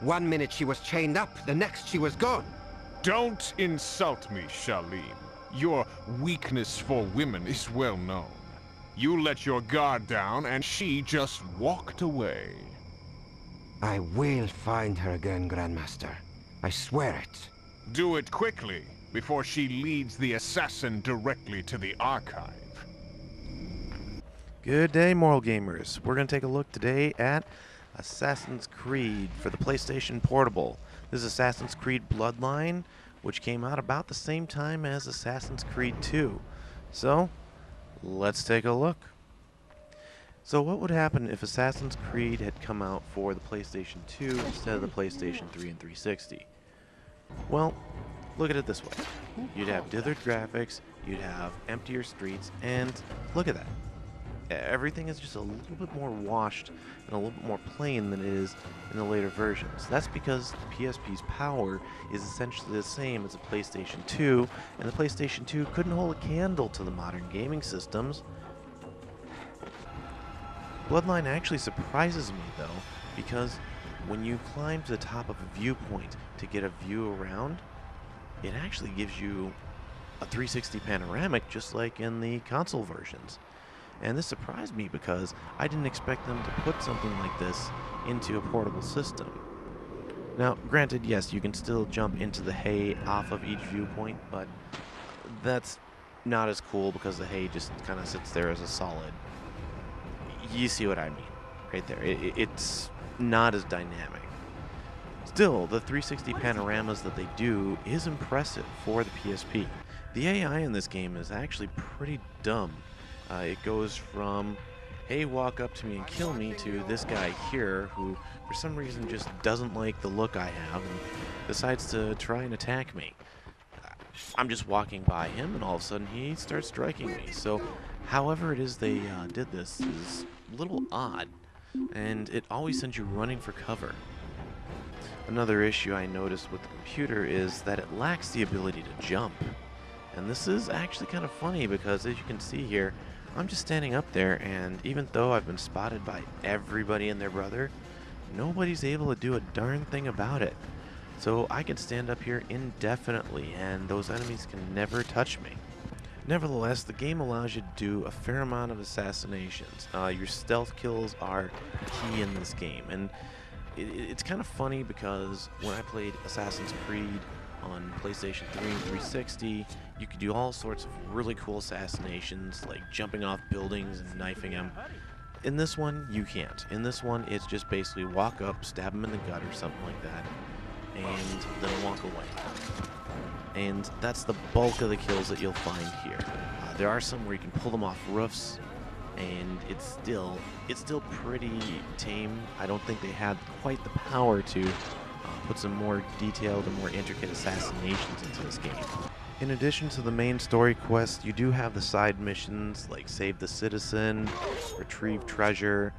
One minute she was chained up, the next she was gone. Don't insult me, Shalim. Your weakness for women is well known. You let your guard down and she just walked away. I will find her again, Grandmaster. I swear it. Do it quickly, before she leads the assassin directly to the archive. Good day, Moral Gamers. We're going to take a look today at Assassin's Creed for the PlayStation Portable. This is Assassin's Creed Bloodline, which came out about the same time as Assassin's Creed 2. So, let's take a look. So what would happen if Assassin's Creed had come out for the PlayStation 2 instead of the PlayStation 3 and 360? Well, look at it this way. You'd have dithered graphics, you'd have emptier streets, and look at that. Everything is just a little bit more washed and a little bit more plain than it is in the later versions. That's because the PSP's power is essentially the same as the PlayStation 2, and the PlayStation 2 couldn't hold a candle to the modern gaming systems. Bloodline actually surprises me, though, because when you climb to the top of a viewpoint to get a view around, it actually gives you a 360 panoramic just like in the console versions. And this surprised me because I didn't expect them to put something like this into a portable system. Now, granted, yes, you can still jump into the hay off of each viewpoint, but that's not as cool because the hay just kind of sits there as a solid. You see what I mean, right there. It's not as dynamic. Still, the 360 panoramas that they do is impressive for the PSP. The AI in this game is actually pretty dumb. It goes from, hey, walk up to me and kill me, to this guy here who, for some reason, just doesn't like the look I have and decides to try and attack me. I'm just walking by him, and all of a sudden he starts striking me. So, however it is they did this is a little odd, and it always sends you running for cover. Another issue I noticed with the computer is that it lacks the ability to jump. And this is actually kind of funny because, as you can see here, I'm just standing up there, and even though I've been spotted by everybody and their brother, nobody's able to do a darn thing about it. So I can stand up here indefinitely, and those enemies can never touch me. Nevertheless, the game allows you to do a fair amount of assassinations. Your stealth kills are key in this game, and it's kind of funny because when I played Assassin's Creed on PlayStation 3 and 360, you could do all sorts of really cool assassinations, like jumping off buildings and knifing them. In this one, you can't. In this one, it's just basically walk up, stab them in the gut or something like that, and then walk away. And that's the bulk of the kills that you'll find here. There are some where you can pull them off roofs, and it's still pretty tame. I don't think they had quite the power to put some more detailed and more intricate assassinations into this game. In addition to the main story quest, you do have the side missions like save the citizen, retrieve treasure,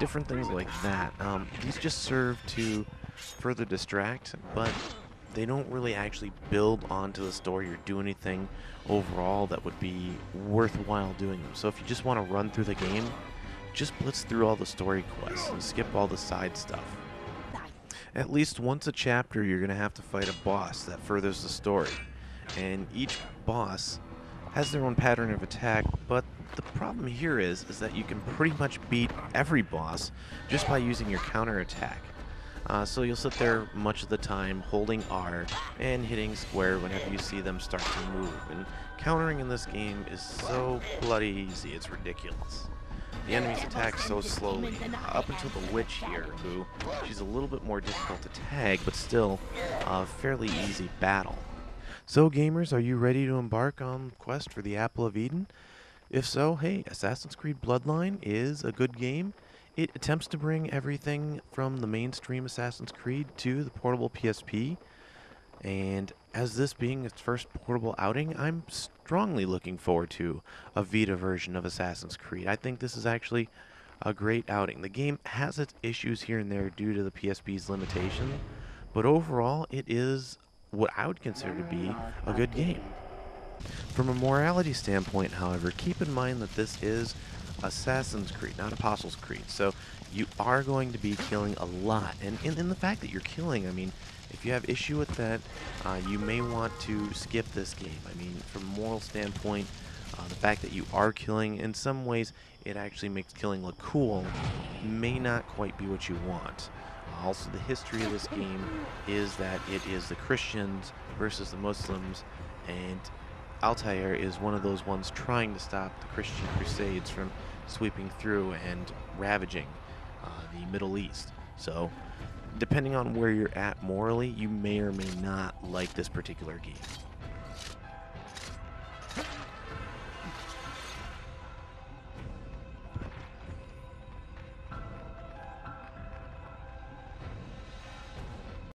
different things like that. These just serve to further distract, but they don't really actually build onto the story or do anything overall that would be worthwhile doing them. So if you just want to run through the game, just blitz through all the story quests and skip all the side stuff. At least once a chapter, you're going to have to fight a boss that furthers the story. And each boss has their own pattern of attack, but the problem here is that you can pretty much beat every boss just by using your counterattack. So you'll sit there much of the time holding R and hitting square whenever you see them start to move. And countering in this game is so bloody easy, it's ridiculous. The enemies attack so slowly, up until the witch here, who she's a little bit more difficult to tag, but still a fairly easy battle. So gamers, are you ready to embark on the quest for the Apple of Eden? If so, hey, Assassin's Creed Bloodline is a good game. It attempts to bring everything from the mainstream Assassin's Creed to the portable PSP. And as this being its first portable outing, I'm strongly looking forward to a Vita version of Assassin's Creed. I think this is actually a great outing. The game has its issues here and there due to the PSP's limitation, but overall it is what I would consider to be a good game. From a morality standpoint, however, keep in mind that this is Assassin's Creed, not Apostles Creed. So you are going to be killing a lot. And in the fact that you're killing, I mean, if you have issue with that, you may want to skip this game. I mean, from a moral standpoint, the fact that you are killing, in some ways, it actually makes killing look cool, may not quite be what you want. Also, the history of this game is that it is the Christians versus the Muslims, and Altair is one of those ones trying to stop the Christian Crusades from sweeping through and ravaging the Middle East. So, depending on where you're at morally, you may or may not like this particular game.